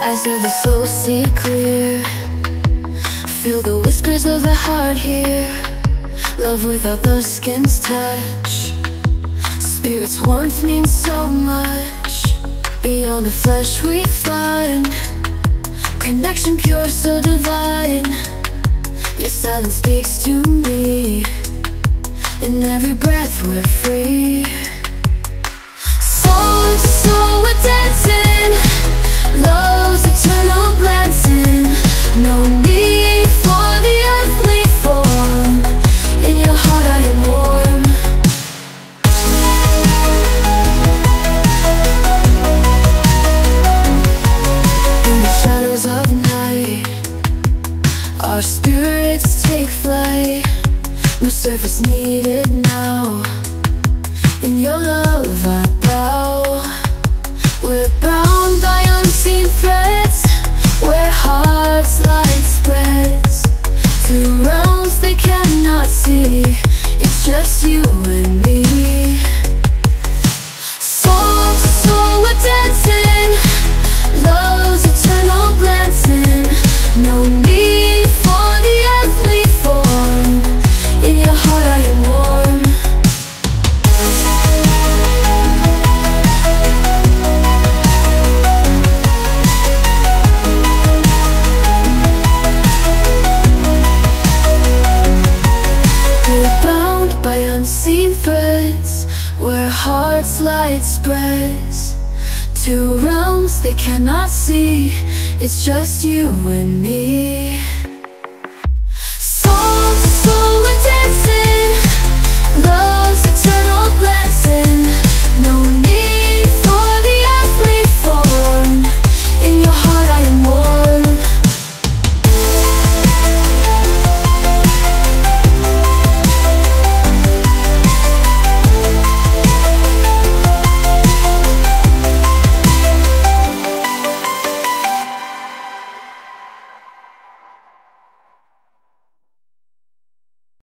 eyes of the soul see clear. Feel the whispers of the heart here. Love without the skin's touch. Spirit's warmth means so much. Beyond the flesh we find connection pure, so divine. Your silence speaks to me. In every breath we're free. Soul to soul we're dancing. Love's eternal glancing. No need for the earthly form. In your heart I am warm. In the shadows of night, our spirits take flight. No surface needed now. In your love I bow. We're bound by unseen threads. Where hearts light spreads through realms they cannot see. It's just you and me. Soul to soul we're dancing. Love's eternal glancing. No need for the earthly form. In your heart I am warm. We're bound by unseen threads. Where hearts light spreads to realms they cannot see. It's just you and me.